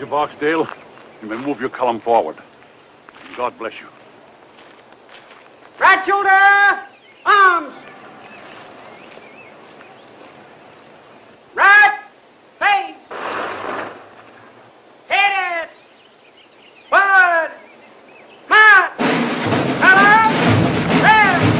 Major Boxdale, you may move your column forward. God bless you. Right shoulder, arms. Right face. Hit it. Forward. March. Column. Left.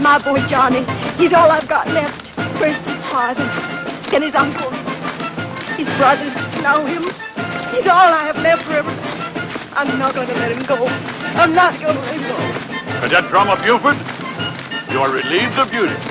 My boy Johnny, he's all I've got left. First his father, then his uncles, his brothers know him. He's all I have left for him. I'm not going to let him go. I'm not going to let him go. Cadet Drummer Buford, you are relieved of duty.